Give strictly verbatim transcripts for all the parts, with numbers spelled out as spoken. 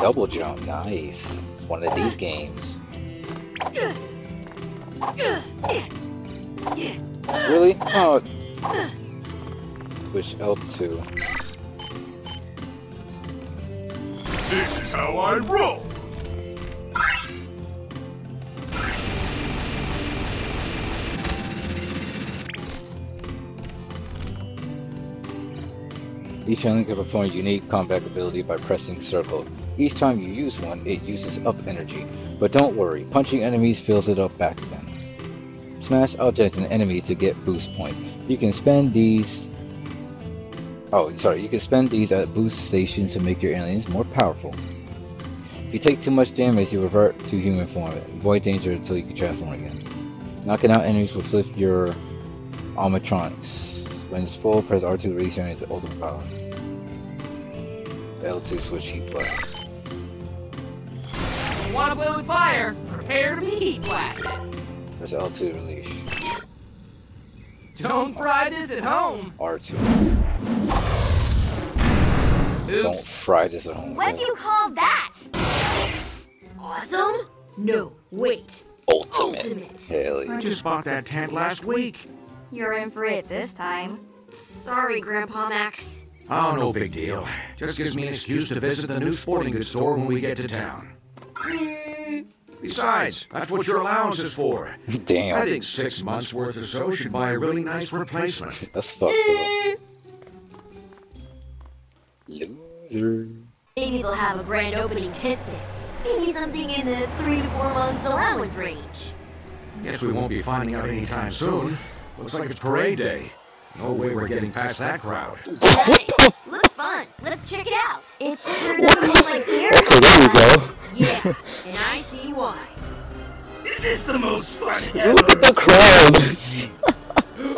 double jump. Nice. One of these games. Really? Oh. Which L two? This is how I roll! Each enemy can perform a unique combat ability by pressing circle. Each time you use one, it uses up energy. But don't worry, punching enemies fills it up back again. Smash objects and enemies to get boost points. You can spend these... Oh, sorry, you can spend these at boost stations to make your aliens more powerful. If you take too much damage, you revert to human form. Avoid danger until you can transform again. Knocking out enemies will flip your armatronics. When it's full, press R two to release your enemies to ultimate power. L two switch heat blast. You wanna play with fire? Prepare to be heat blasted. Press L two to release. Don't fry this at home! R two. Oops. Don't fry this at home. What do you call that? Awesome? No, wait. Ultimate. Ultimate. Hell yeah. I just bought that tent last week. You're in for it this time. Sorry, Grandpa Max. Oh, no big deal. Just gives me an excuse to visit the new sporting goods store when we get to town. Mm. Besides, that's what your allowance is for. Damn. I think six months worth or so should buy a really nice replacement. That's fucked up. Loser. Maybe they'll have a grand opening tent sale. Maybe something in the three to four months allowance range. Guess we won't be finding out anytime soon. Looks like it's parade day. No way we're getting past that crowd. Nice. Looks fun. Let's check it out. It sure doesn't look like here. Oh, there we go. Yeah, and I see why. This is the most fun ever. Look at the crowd.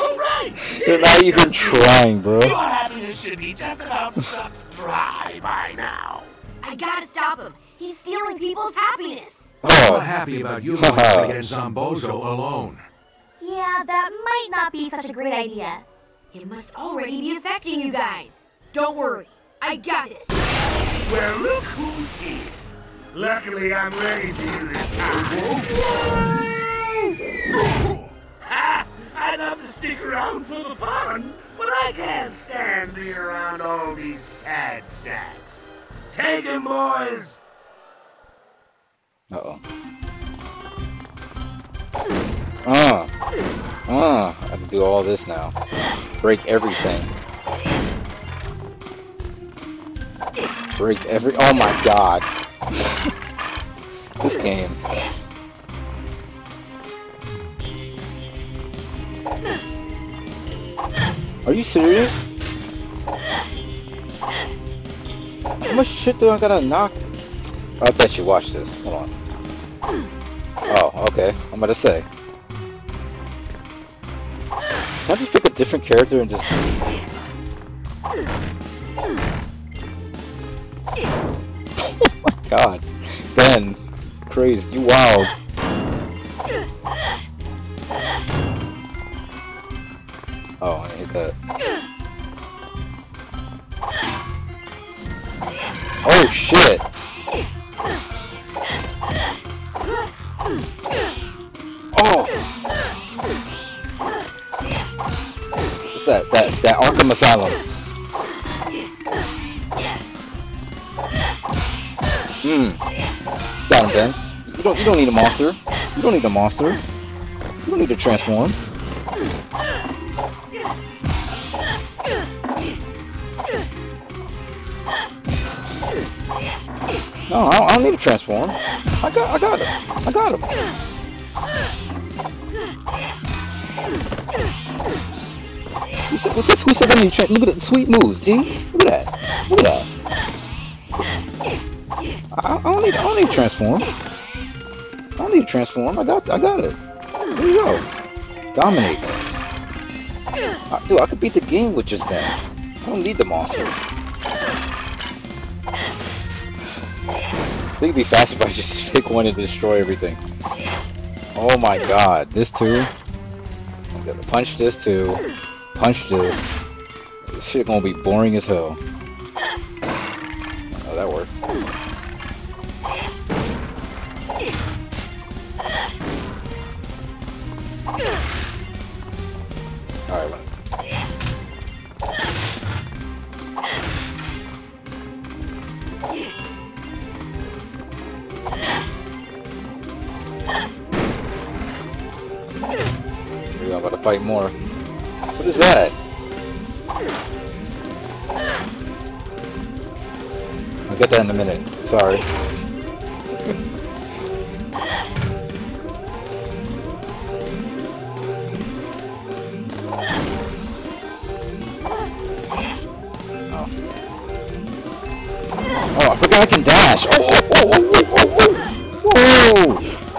All right. They're not even trying, bro. Your happiness should be just about sucked dry by now. I gotta stop him. He's stealing people's happiness. Oh. I'm not happy about you going against Zombozo alone. Yeah, that might not be such a great idea. It must already be affecting you guys. Don't worry. I got this. Well, look who's here. Luckily, I'm ready to do this time. Ha! I'd love to stick around for the fun, but I can't stand being around all these sad sacks. Take him, boys! Uh-oh. Ah! Ah! I can do all this now. Break everything. Break every- Oh my god! This game. Are you serious? How much shit do I gotta knock? I bet you watch this. Hold on. Oh, okay. I'm about to say. Can I just pick a different character and just... God, Ben, crazy, you wild. Oh, I hate that. Oh shit! Oh! What's that? That that Arkham Asylum. Hmm. Got him, Ben. You don't, you don't need a monster. You don't need a monster. You don't need to transform. No, I don't, I don't need to transform. I got, I got him. I got him. Who said, who said, who said I need to transform? Look at the sweet moves, G. Look at that. Look at that. I don't need. I don't need to transform. I don't need to transform. I got. I got it. Here we go. Dominate. I, dude, I could beat the game with just that. I don't need the monster. I think it'd be faster if I just pick one and destroy everything. Oh my god! This too. I'm gonna punch this too. Punch this. This shit gonna be boring as hell. Oh, that worked. to fight more. What is that? I'll get that in a minute. Sorry. Oh, I forgot I can dash! Oh, oh, oh, oh, oh, oh, oh,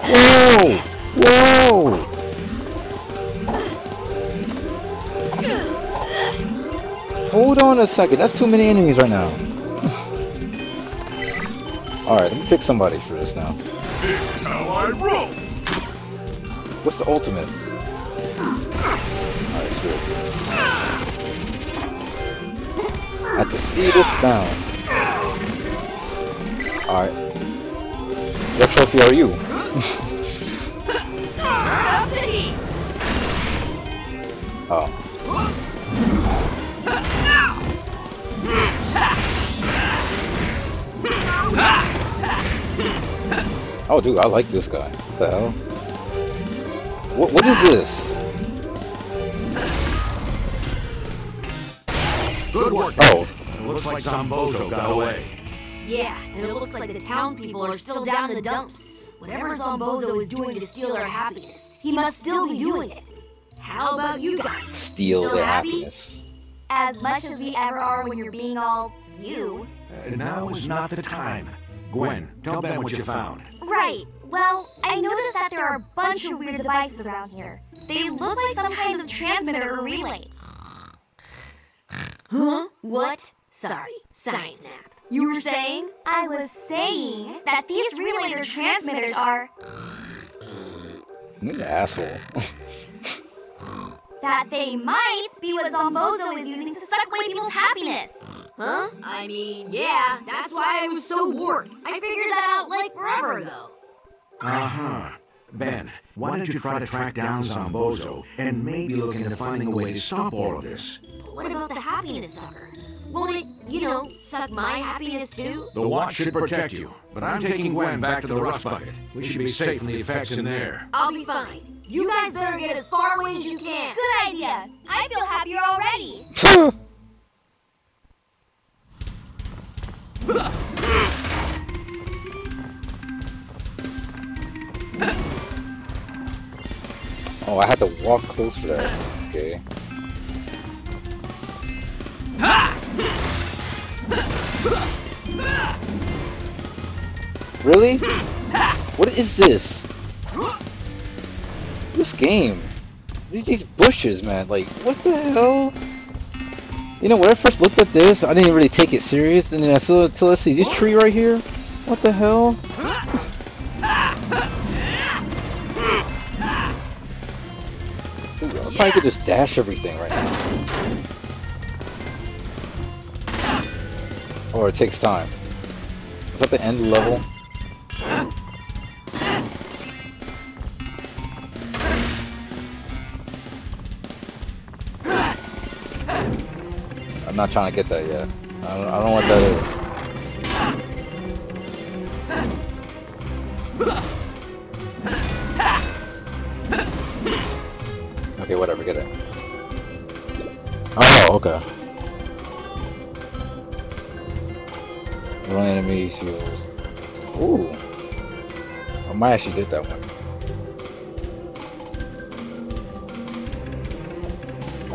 oh. Whoa! Whoa! Whoa! Hold on a second, that's too many enemies right now. Alright, let me pick somebody for this now. This is how I roll! What's the ultimate? Alright, screw it. I have to see this down. Alright. What trophy are you? Oh. Oh, dude, I like this guy. What the hell? What, what is this? Good work. Oh. It looks like Zombozo got away. Yeah, and it looks like the townspeople are still down in the dumps. Whatever Zombozo is doing to steal our happiness, he must still be doing it. How about you guys? Steal still their happy? happiness. As much as we ever are when you're being all you. Uh, now is not the time. Gwen, tell Ben what you found. Right. Well, I noticed that there are a bunch of weird devices around here. They look like some kind of transmitter or relay. Huh? What? Sorry. Science nap. You were saying? I was saying that these relays or transmitters are... You're an asshole. That they might be what Zombozo is using to suck away people's happiness. Huh? I mean, yeah, that's why I was so bored. I figured that out like forever ago. Uh-huh. Ben, why don't you try to track down Zombozo and maybe look into finding a way to stop all of this? But what about the happiness sucker? Won't it, you know, suck my happiness too? The watch should protect you, but I'm taking Gwen back to the rust bucket. We should be safe from the effects in there. I'll be fine. You guys better get as far away as you can. Good idea. I feel happier already. Oh, I had to walk close for that. Okay. Really? What is this? This game? These bushes, man. Like, what the hell? You know, when I first looked at this, I didn't really take it serious. And then I saw, so let's see, this tree right here? What the hell? Dude, I probably could just dash everything right now. Or it takes time. Is that the end level? I'm not trying to get that yet. I don't, I don't know what that is. Okay, whatever, get it. Oh, okay. Run enemy heals. Ooh. I might actually get that one.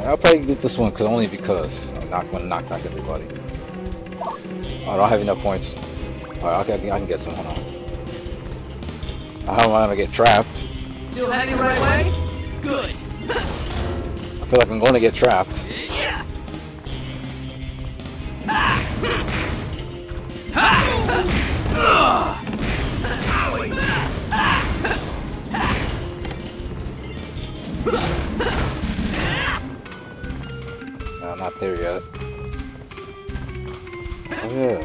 I'll probably get this one cause only because I'm not gonna knock knock everybody. Oh, I don't have enough points. Alright, I can get someone on. I don't want to get trapped. Still heading right way? Good. I feel like I'm gonna get trapped. Yeah. Ah. I'm not there yet. Oh yeah.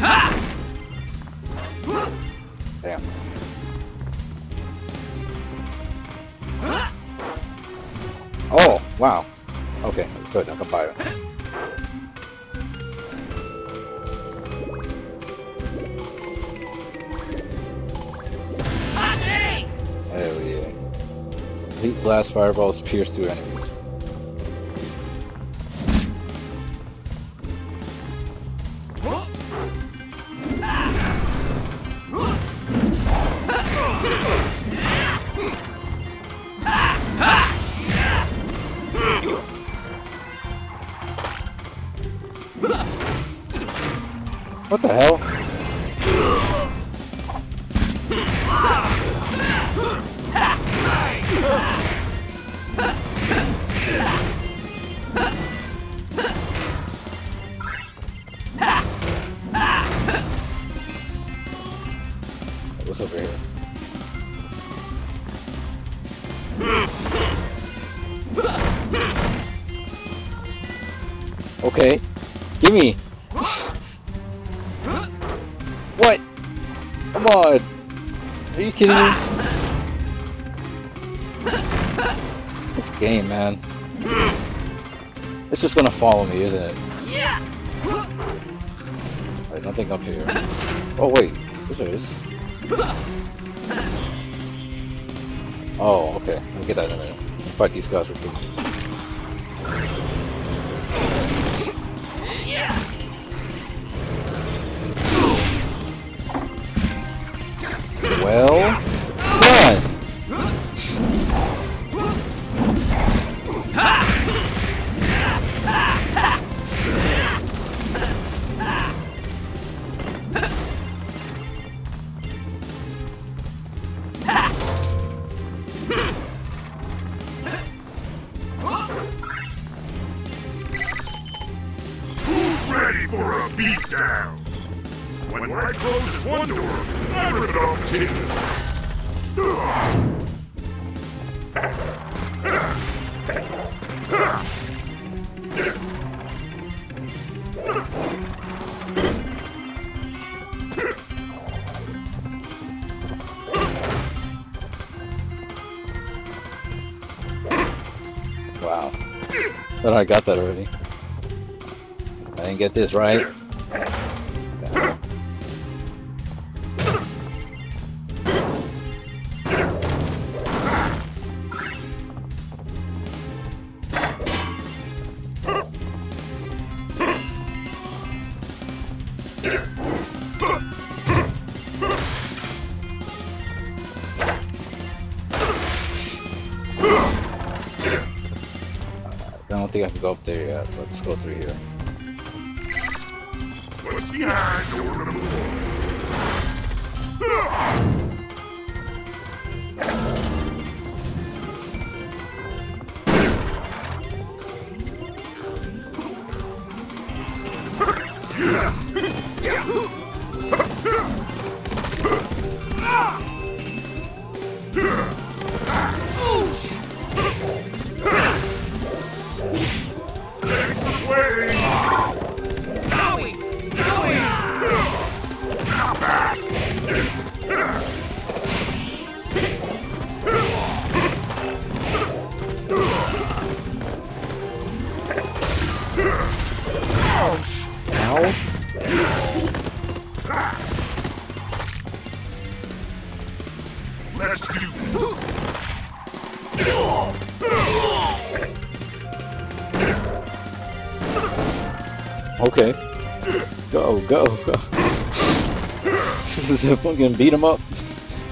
Oh. Damn. Oh, wow. Okay, good, I can buy it. Complete blast fireballs pierce through enemies. What the hell? What's over here? Okay, gimme! What? Come on! Are you kidding me? This game, man. It's just gonna follow me, isn't it? Alright, nothing up here. Oh wait, this is... Oh, okay. I'll get that in there. Fight these guys with me. Well done! Who's ready for a beatdown? When, when I closes one door, I rip it off two. Wow. Thought I got that already. I didn't get this right. I don't think I can go up there yet. Let's go through here. What's behind door number one? Way. No way. No way. Stop that. Ouch. Ow. Let's do this. Okay. Go, go, go. This is a fucking beat him up.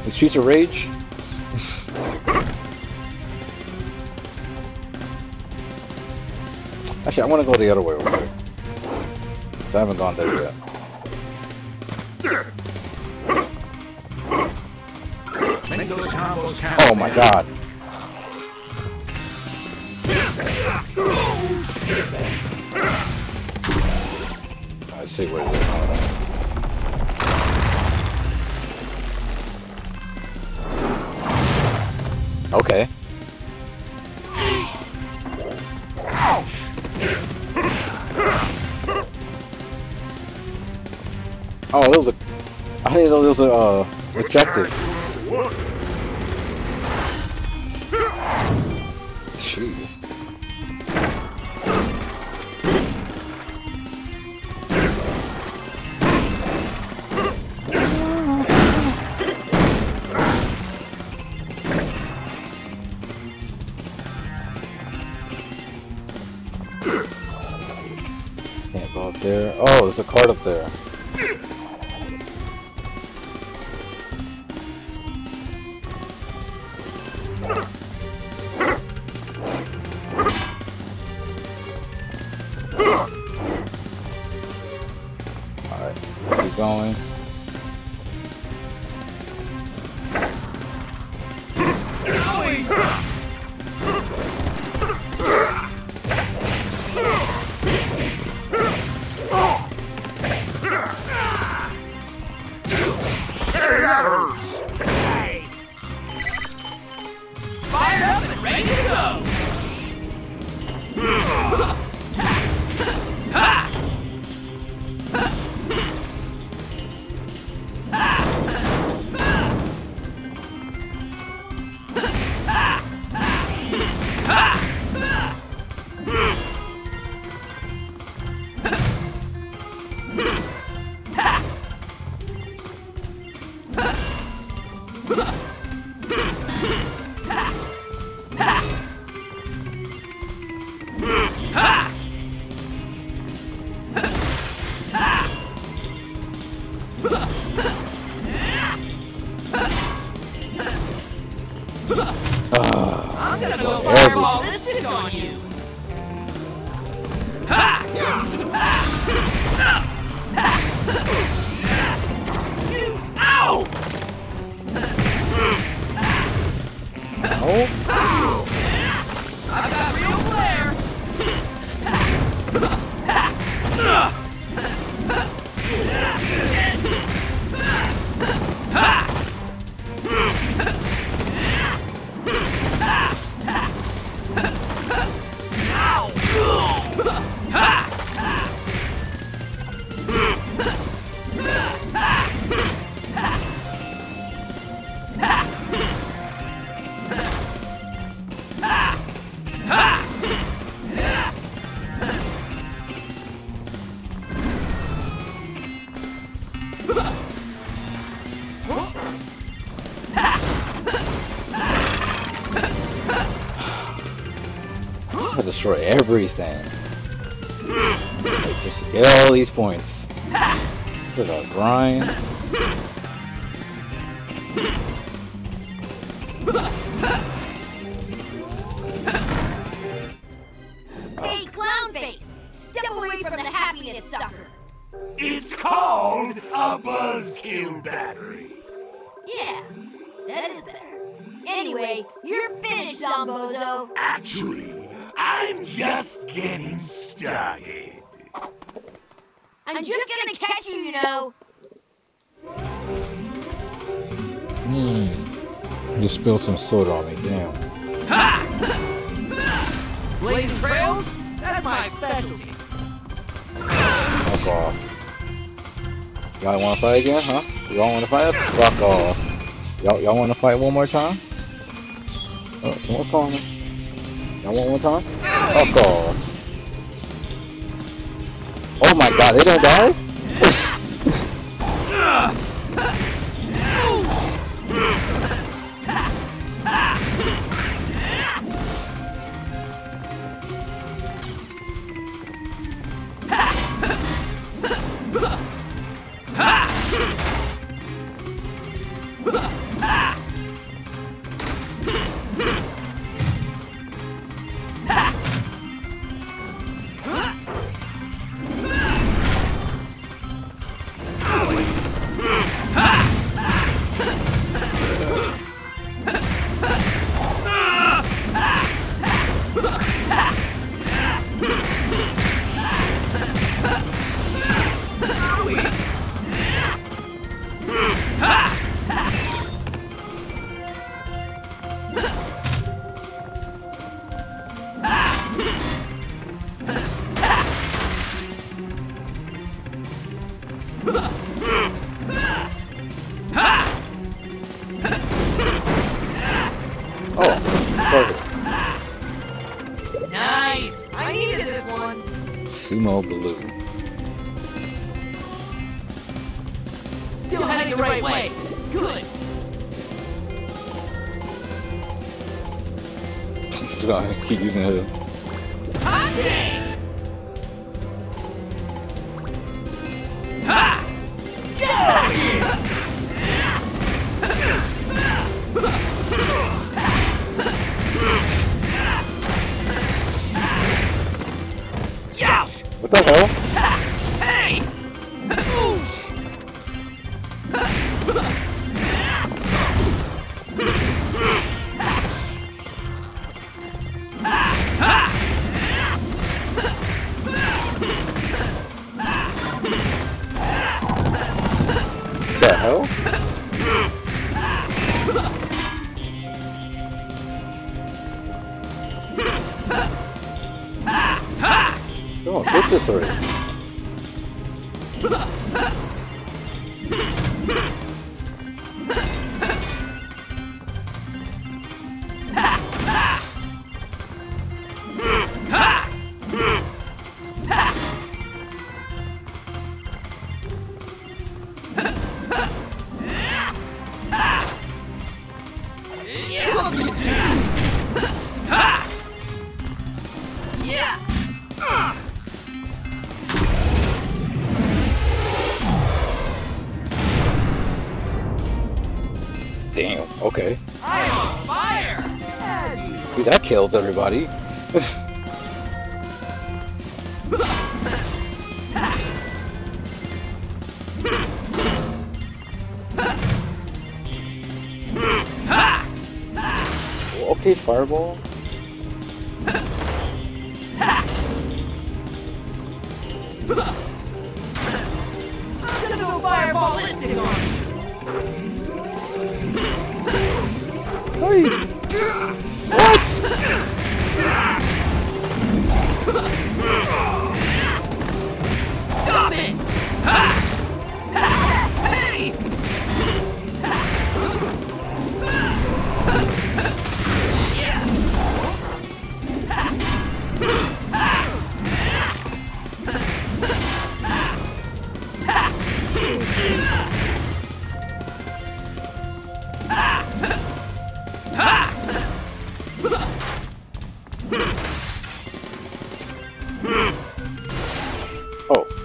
The streets of rage. Actually, I want to go the other way over here. I haven't gone there yet. Make those combos count. Oh my god. Let's see what it is. Okay. Ouch! Oh, there was a... I didn't know there was a, uh, objective. Jeez. Can't go up there. Oh, there's a card up there. Alright, keep going. Destroy everything. Just to get all these points. Look at our grind. Hey, clown face! Step away from the happiness sucker. It's called a buzzkill battery. Yeah, that is better. Anyway, you're finished, Zombozo. Actually, I'm just getting started. I'm just gonna catch you, you know. Hmm. You spilled some soda on me, damn. Ha! Blazing trails? That's my specialty. Fuck off. Y'all wanna fight again, huh? Y'all wanna fight? Fuck off. Y'all y'all wanna fight one more time? Oh, someone's calling me. I want one time? Oh god. Oh my god, they don't die? Keep using her. Hot day! What the hell? Hey! What the hell? Oh, get this already. Damn, okay. I'm on fire! Dude, that kills everybody. Okay, fireball. Oh,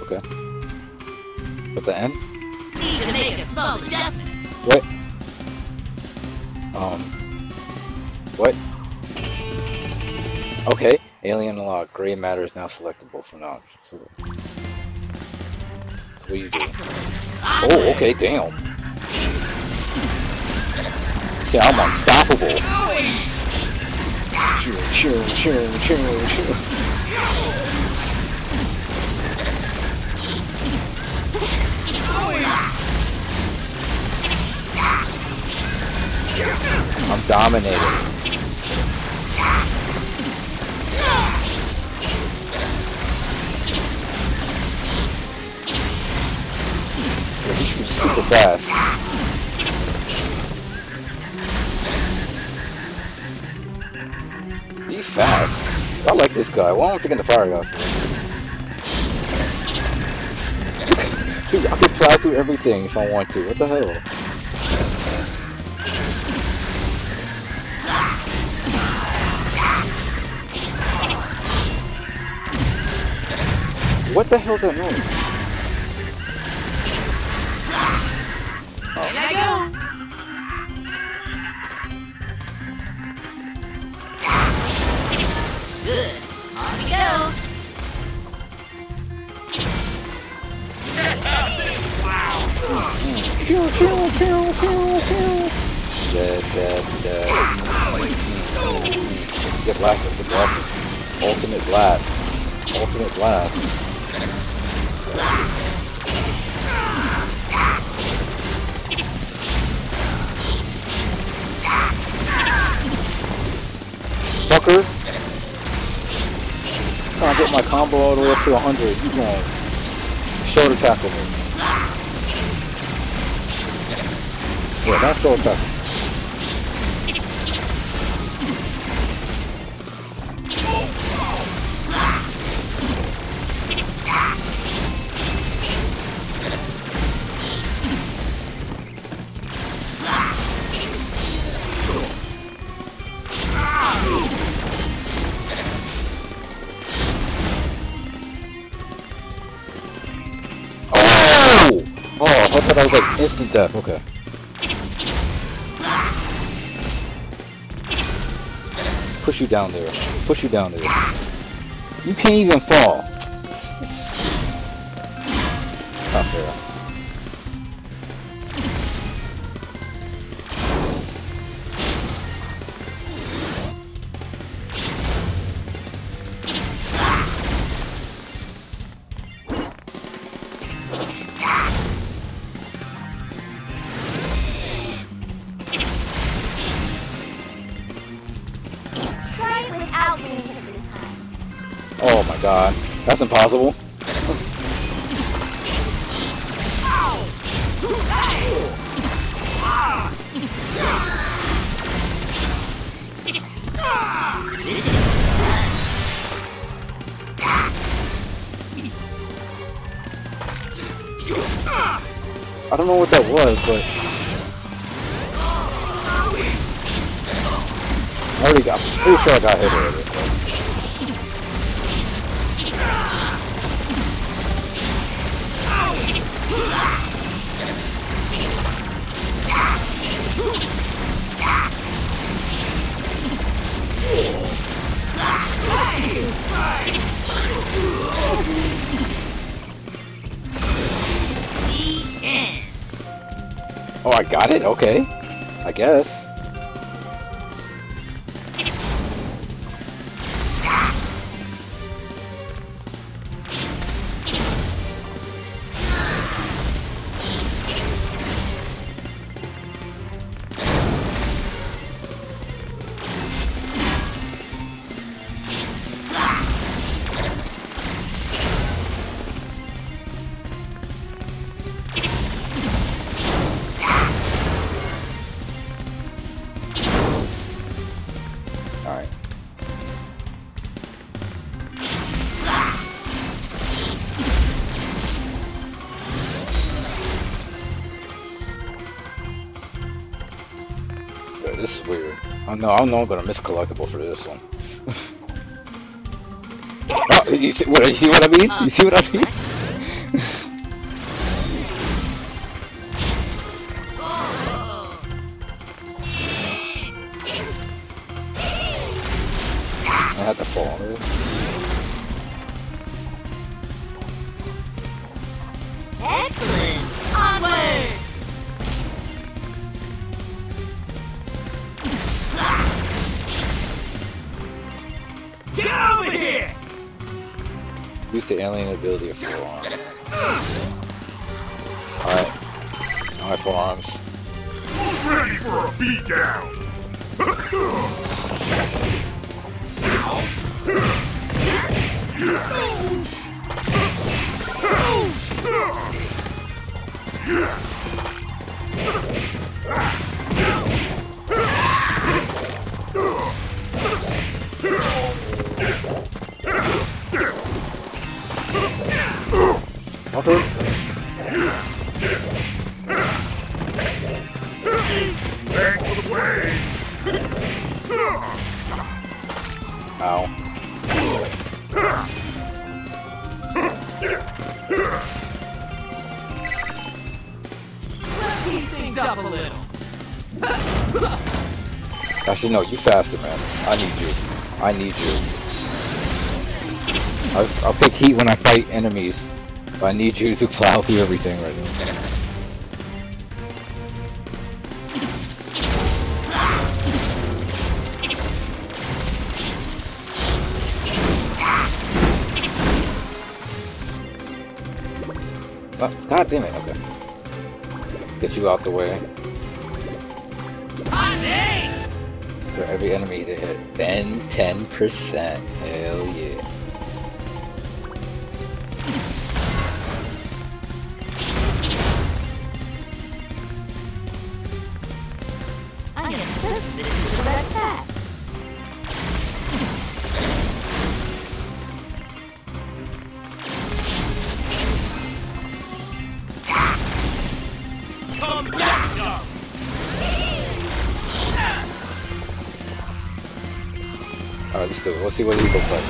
okay. At the end? Need to make a small adjustment. What? Um. What? Okay. Alien unlocked. Grey matter is now selectable for knowledge. So what you do? Oh, okay. Damn. Yeah, I'm unstoppable. Chill, chill, chill, chill, chill. I'm dominating. Yeah, this was super fast. He's fast. I like this guy. Why don't I get in the fire guy? Dude, I can fly through everything if I want to. What the hell? What the hell's that noise? There I go! Good. On we go! Wow! Kill, kill, kill, kill, kill! Dead, dead, dead. Get blasted, get blasted. Ultimate blast. Ultimate blast. Fucker! Trying to get my combo all the way up to one hundred. You gonna shoulder tackle me. Yeah, not shoulder tackle. That was like instant death, okay. Push you down there. Push you down there. You can't even fall. Oh my god, that's impossible. I don't know what that was, but I already got, I'm pretty sure I got hit already. Oh, I got it? Okay. I guess. This is weird. I know, I don't know I'm gonna miss collectible for this one. Oh, you see what, you see what I mean? You see what I mean? I had to fall, dude. Excellent! Onward! Use the alien ability of Four Arms. Alright. Alright, Four Arms. Who's ready for a beatdown? Okay. Ow. Let's heat things up a little. Actually, no, you faster, man. I need you. I need you. I'll, I'll pick heat when I fight enemies. I need you to plow through everything right now. Oh, God damn it, okay. Get you out the way. For every enemy they hit, then ten percent. Hell yeah. Alright, let's do it. Let's see what he looks like.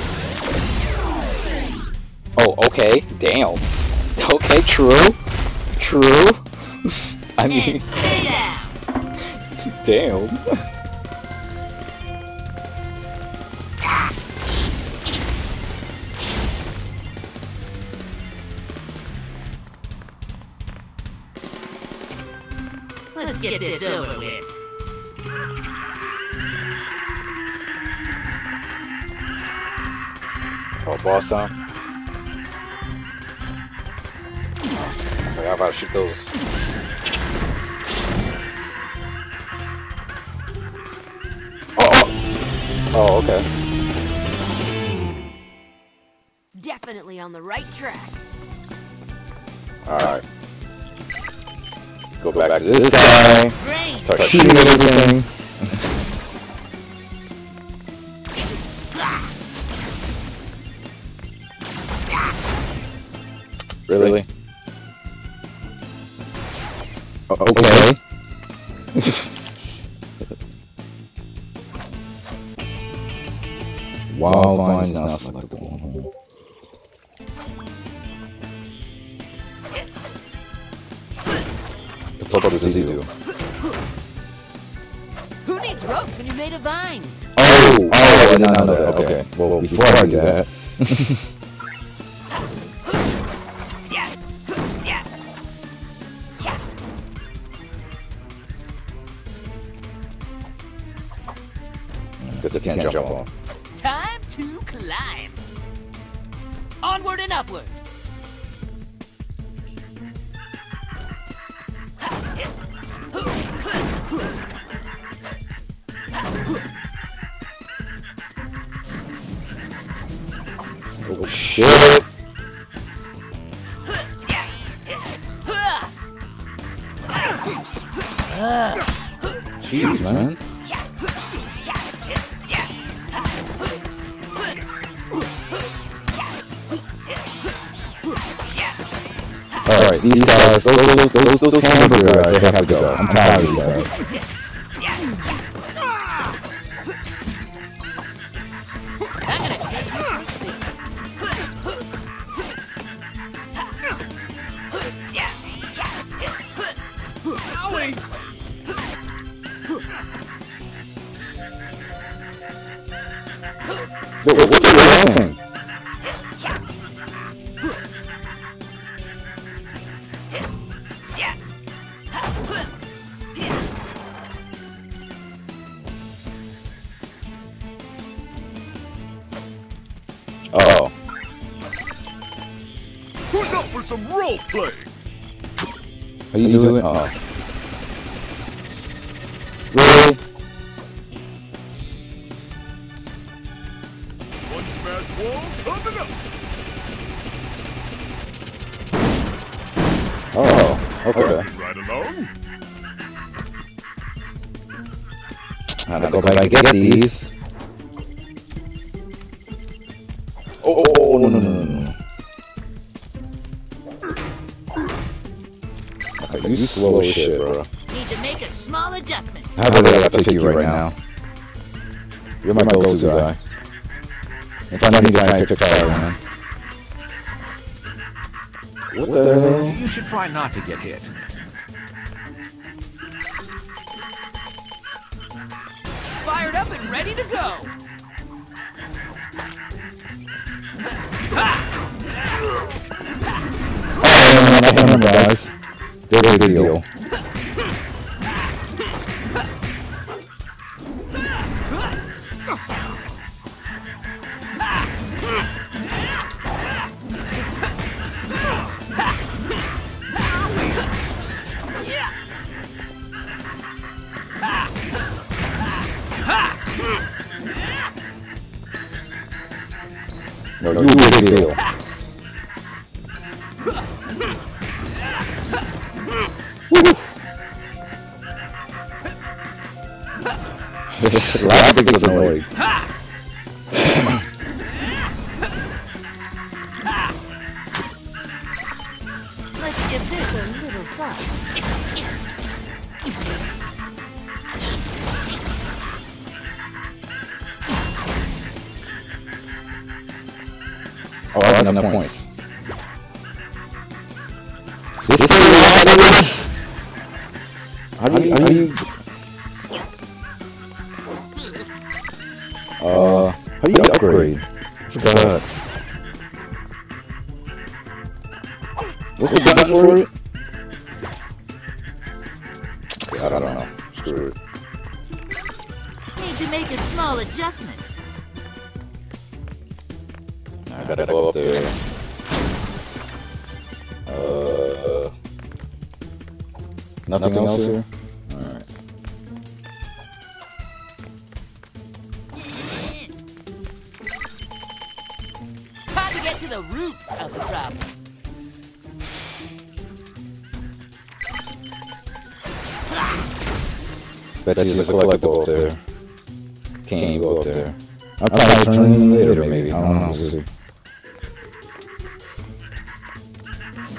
Oh, okay. Damn. Okay, true. True. I mean... Damn. Let's get this over with. Oh, boss time. Okay, how about I shoot those? Oh, oh, okay. Definitely on the right track. All right. Go back, back to this guy. Great. Start shooting everything. Really? Uh, okay. Wild vine is not selectable. The fuck does he do? Who needs ropes when you made of vines? Oh! Oh! No, no, no, no. Okay. Okay. Well, before I do that. Because it can't jump off. Time to climb. Onward and upward. Oh shit! Jeez, man. Alright, these guys, those, those, those, those, those hamburger guys, they have to go. I'm tired of these guys. I'm gonna take you for a spin. Wait, wait, what are you doing? Uh oh. Who's up for some role play? How you, How you doing? doing? Uh-oh. Really? One smash wall coming up. Oh, okay. Right along. I gotta go back and get these. Oh, oh, oh, no, no, no, no, no. Okay, you slow as shit, bro. Need to make a small adjustment. How about I have to pick you right now? You're my go-to guy. If I need a guy, I pick fire, man. What the hell? You should try not to get hit. Fired up and ready to go! Oh, no, no, no, no, guys. They're a big deal. No, no, you a big deal. I think it was annoying. Let's give this a little fun. Oh, I have enough points. This is a lot of this! How do you... How do you... Uh... How do you upgrade? I forgot. What's the damage for it? God, I don't know. Screw it. Need to make a small adjustment. I gotta go up there. Uh, Nothing, Nothing else, else here? here? Alright. Time to get to the roots of the problem. Bet there's a collectible up there. Can't go up there. I'll probably turn in later, maybe. I don't know. We'll see.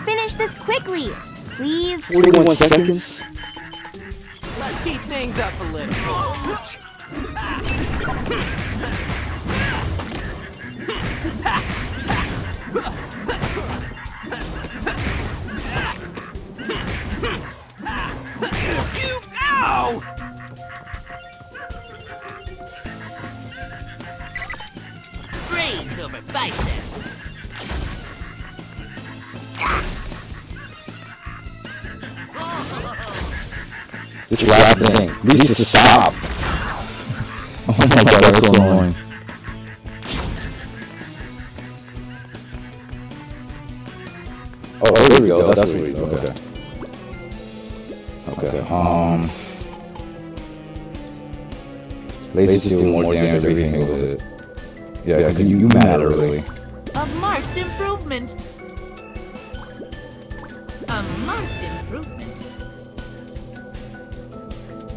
Finish this quickly! Please. forty-one seconds. Let's heat things up a little. Ow! Brains over biceps. This rap thing needs to stop. Oh my god, that's so annoying. Oh, there we go. That's what we do. Okay. Okay. Um. Lazy do more damage than we can with it. Yeah, yeah, you, you matter, really. A marked improvement. A marked improvement.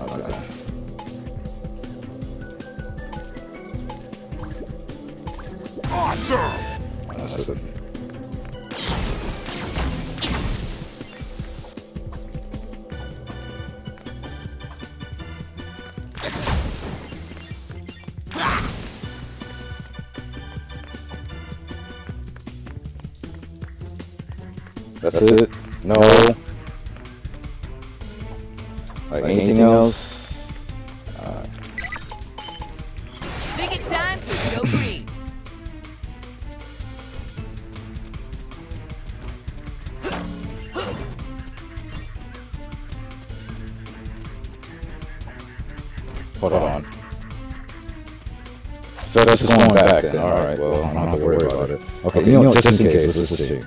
Okay. Awesome. That's it. That's it. No. Like anything else? Uh. Think it's time to go green. Hold on. So that's just going back then. Alright, well, I don't have to worry about it. Okay, you know, just in case, let's see.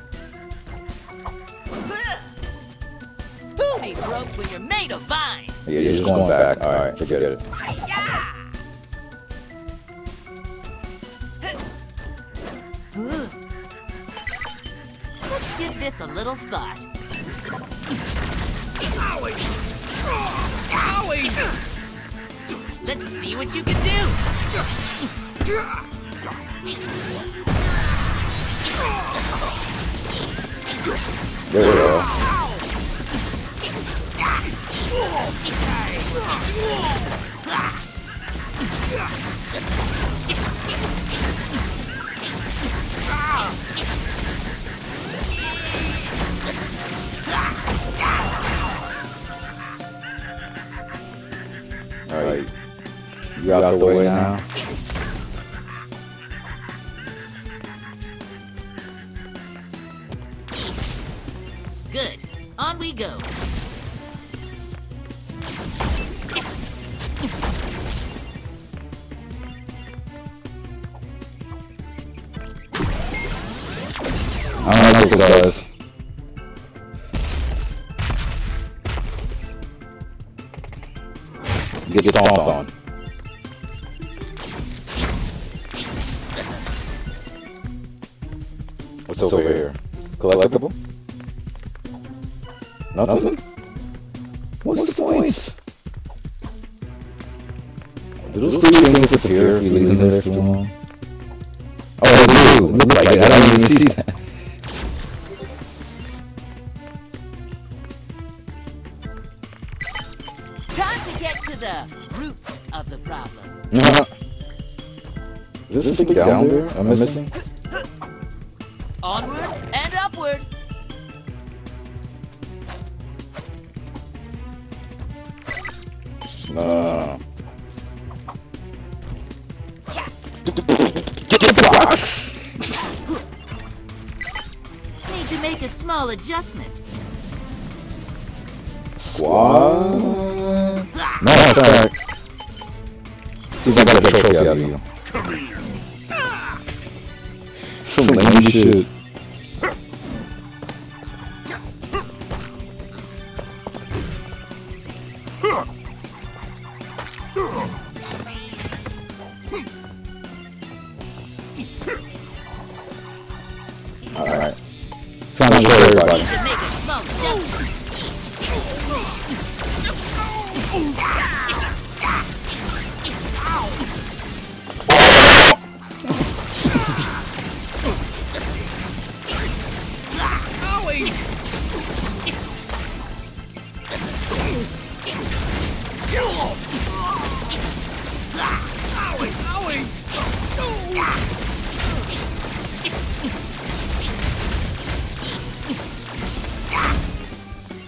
When you're made of vine. Yeah, you're just going back. All right, forget it. Let's give this a little thought. Owie! Owie! Let's see what you can do. There we go. Alright, you out of the way now. Good, on we go. I don't like what it does. Get stomped on. What's over here? Collectible? Nothing? What's, What's the point? Do those three things disappear if you leave them there for too long? Oh, they do! Look like it, I don't even see that. The root of the problem. Uh-huh. Is this thing down there? Am I missing? Onward and upward. No. Yeah. Get the box. Need to make a small adjustment. Squad. No, that's alright. Seems like I got a trophy out of you. Come here. Some lame shit. gonna kill everybody.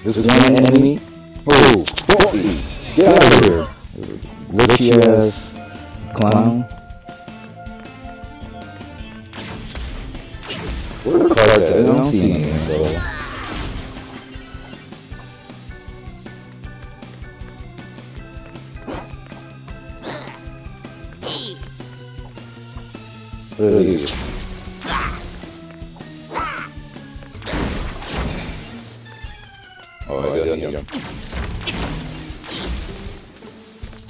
This is one enemy. Oh, forty. Get out of here, little ass clown. Where are the cards at? I don't see any, so. What are these?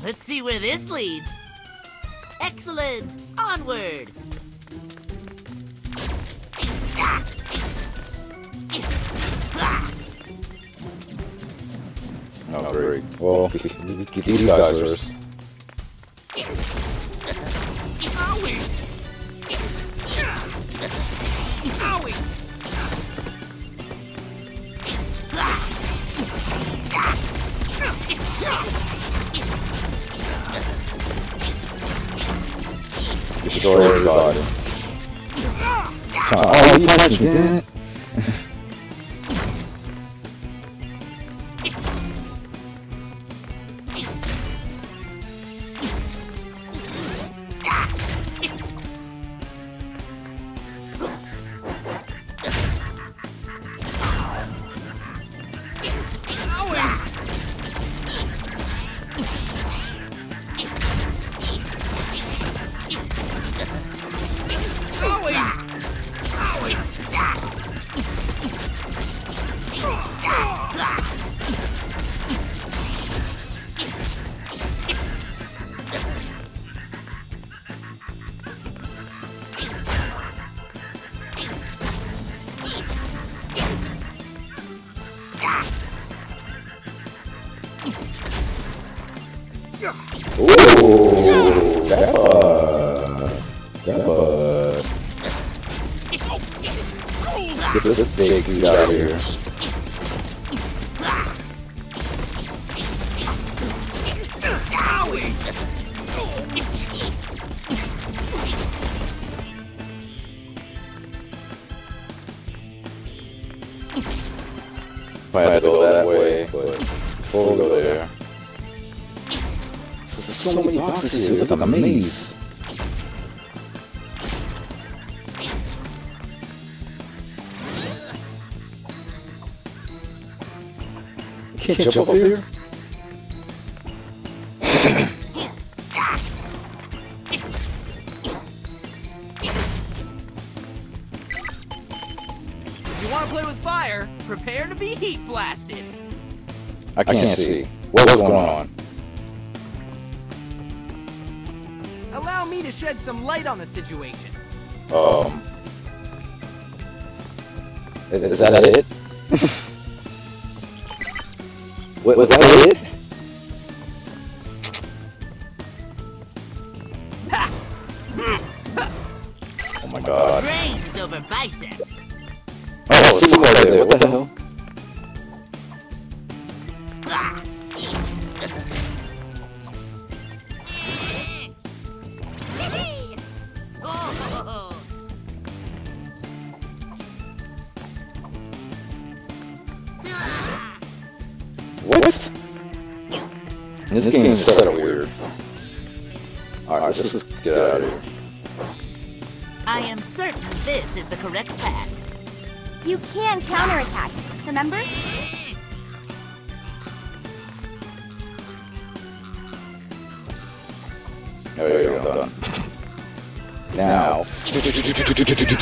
Let's see where this leads. Excellent! Onward! Oh, great. Well, get these guys first. Destroy everybody. Oh, you punched me, didn't it? Ooh, Grandpa! Grandpa! Get this big dude out of here. Might have to go that way, but before we go there. There's so many boxes here, it's like a maze. You can't jump, jump up here? here? If you want to play with fire, prepare to be heat blasted. I can't, I can't see. see. What was going on? Allow me to shed some light on the situation. Um... Is, is that it? Wait, was that it? Oh my god. Brains over biceps. Oh, it's right there. What the hell? What? This, this game is so weird. Alright, let's just get out of here. I am certain this is the correct path. You can counterattack, remember? Oh, yeah, yeah, I'm done. Now.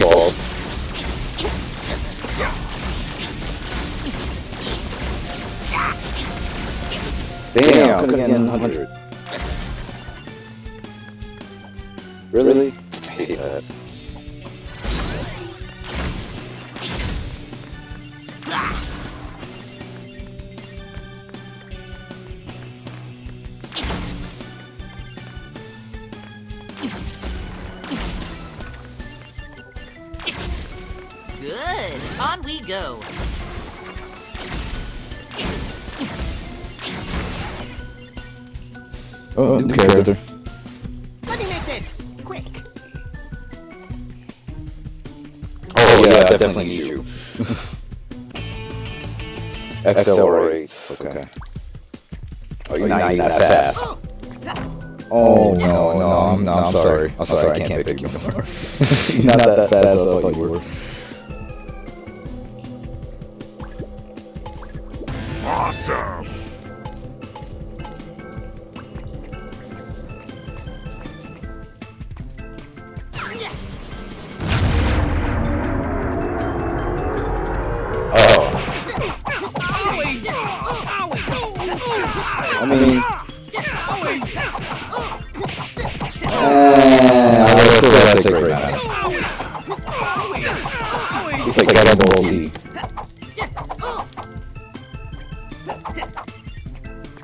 Balls. Damn, I couldn't get one hundred. Really? I hate that. Good. On we go. Oh, okay, brother. Let me make this quick. Oh yeah, yeah I definitely, definitely need you. Accelerates. Okay. Oh, you're not that fast. Oh, oh no, no, no, I'm, no, I'm sorry. I'm sorry, I can't, can't pick you anymore. You're not that fast as I thought you were. Awesome. I mean, uh, I still gotta take Grey Matter. It's like a double Z.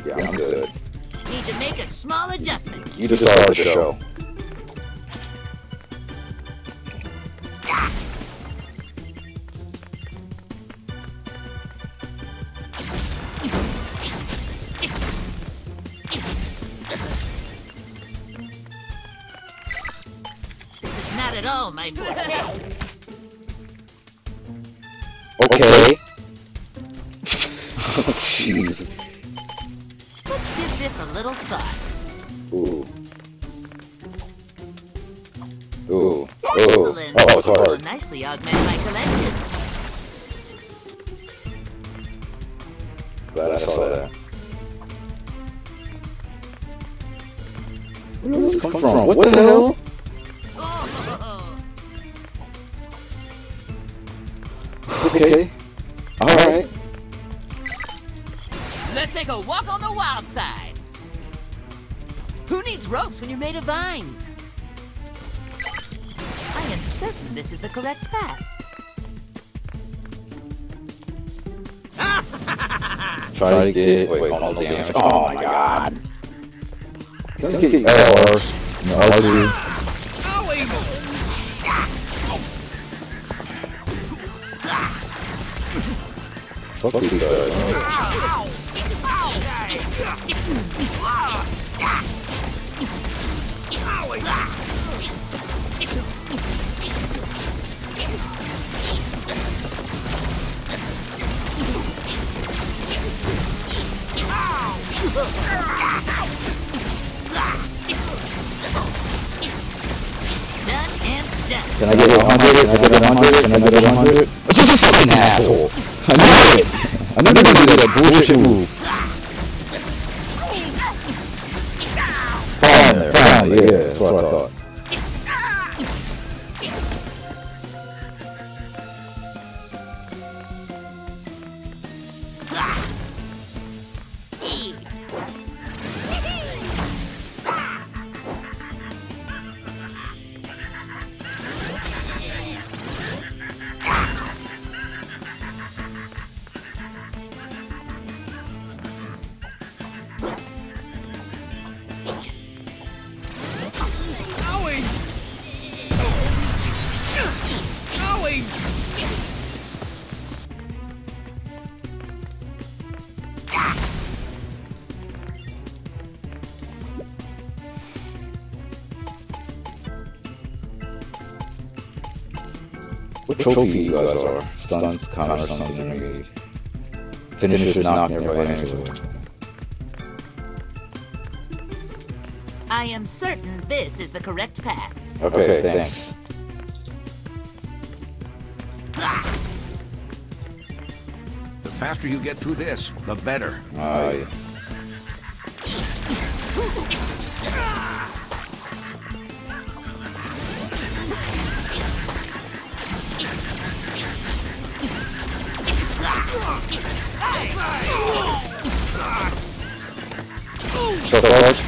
Yeah, I'm good. Need to make a small adjustment. You just saw the show. Not at all, my boy. Okay. Oh, jeez. Let's give this a little thought. Ooh. Ooh. Excellent. Oh, it's hard. This will nicely augment my collection. Glad I saw that. Where did this come from? What the hell? Okay. All right. Let's take a walk on the wild side. Who needs ropes when you're made of vines? I am certain this is the correct path. Try to get wait, wait, all the damage. Oh my God! Let's get you. No, fuck these guys. Can I get it one hundred? Can I get it one hundred? Can I get it one hundred? Just a fucking asshole! I knew it! I knew they were gonna do that bullshit move. Fire there, fire there. Yeah, that's what I thought. What trophy you guys are? Stuns, con, or something renegade. Finish is knocked nearby anyway. I am certain this is the correct path. Okay, okay thanks. The faster you get through this, the better. Uh, yeah. Shot the large.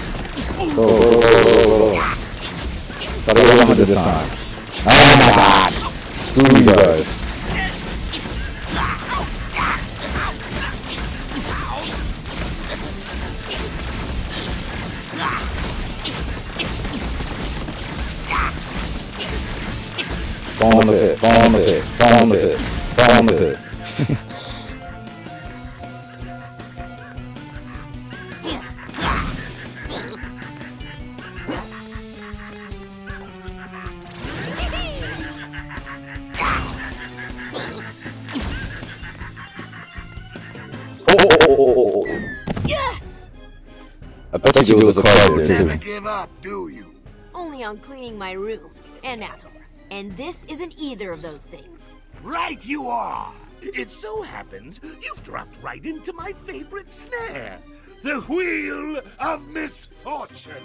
Go, go, go, go, go, go. Gotta it this time. Oh my god! Screw you guys. Fall in the pit, fall in the pit, fall in the pit, fall in the pit. Oh, oh, oh, oh, oh. I bet, I bet you it was a card there too. Give up, do you? Only on cleaning my room and after. And this isn't either of those things. Right you are! It so happens you've dropped right into my favorite snare, the Wheel of Misfortune.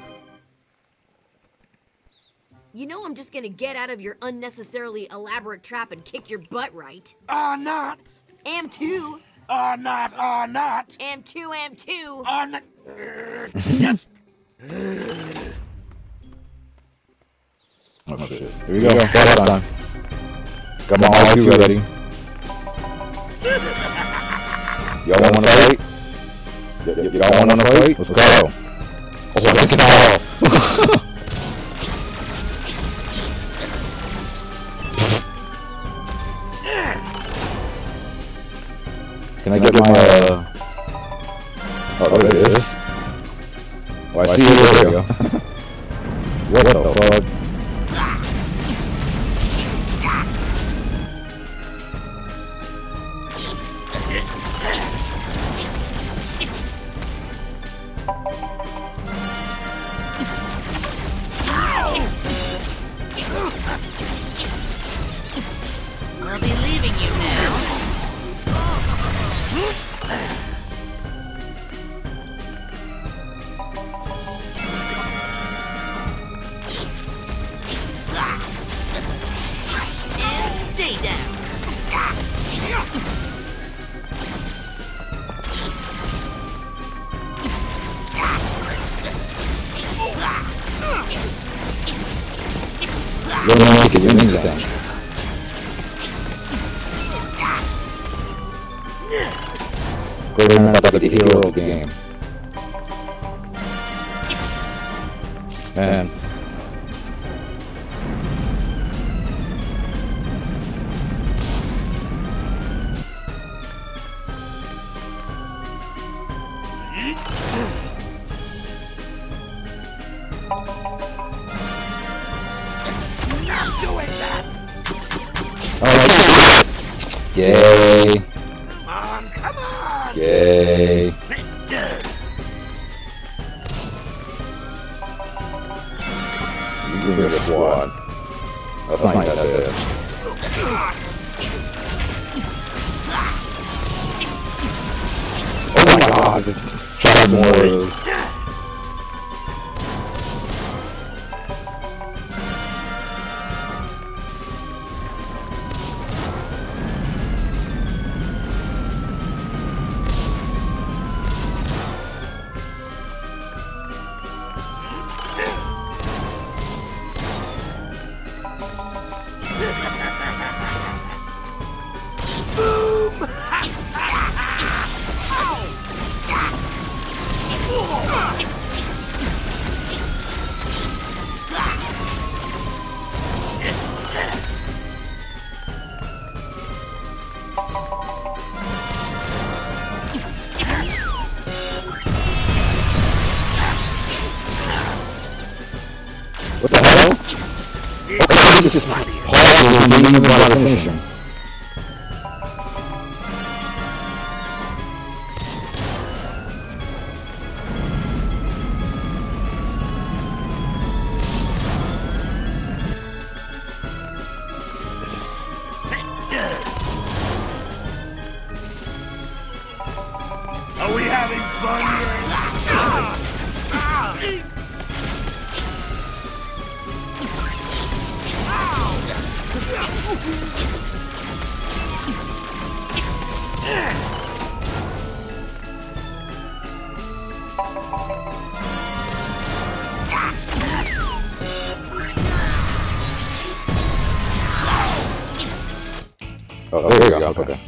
You know I'm just gonna get out of your unnecessarily elaborate trap and kick your butt, right? Or not. Am too. Or not, or not. Am too, am too. Or not. Just... Oh, oh shit. Here we go. Here we go. Got, got, time. got my R two ready. Y'all want to fight? Y'all want to fight? Let's go. go. Oh, look at that. Can I get my, uh... oh, there it is. Oh, I see you. There we go. What the fuck? You're gonna make it, you're gonna make it. Grey Matter, the hero of the game. Man. Yay! Come on, come on! Yay! You bring a squad. That's not that bad. Oh my god! Try more of those. What the hell? Okay, this is my hard to remember how to finish him. Are we having fun here? Ow! Oh, there, there we go. go. Okay.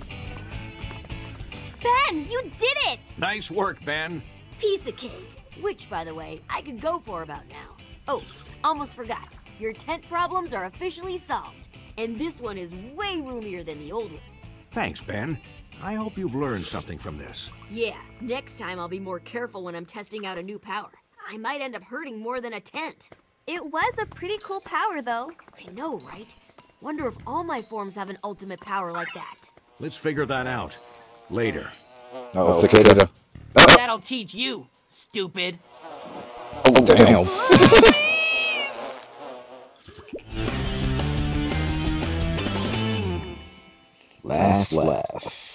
Ben, you did it! Nice work, Ben. Piece of cake. Which, by the way, I could go for about now. Oh, almost forgot. Your tent problems are officially solved. And this one is way roomier than the old one. Thanks, Ben. I hope you've learned something from this. Yeah, next time I'll be more careful when I'm testing out a new power. I might end up hurting more than a tent. It was a pretty cool power, though. I know, right? Wonder if all my forms have an ultimate power like that. Let's figure that out. Later. Oh, cicada. Oh. That'll teach you, stupid. Oh, damn. Last laugh.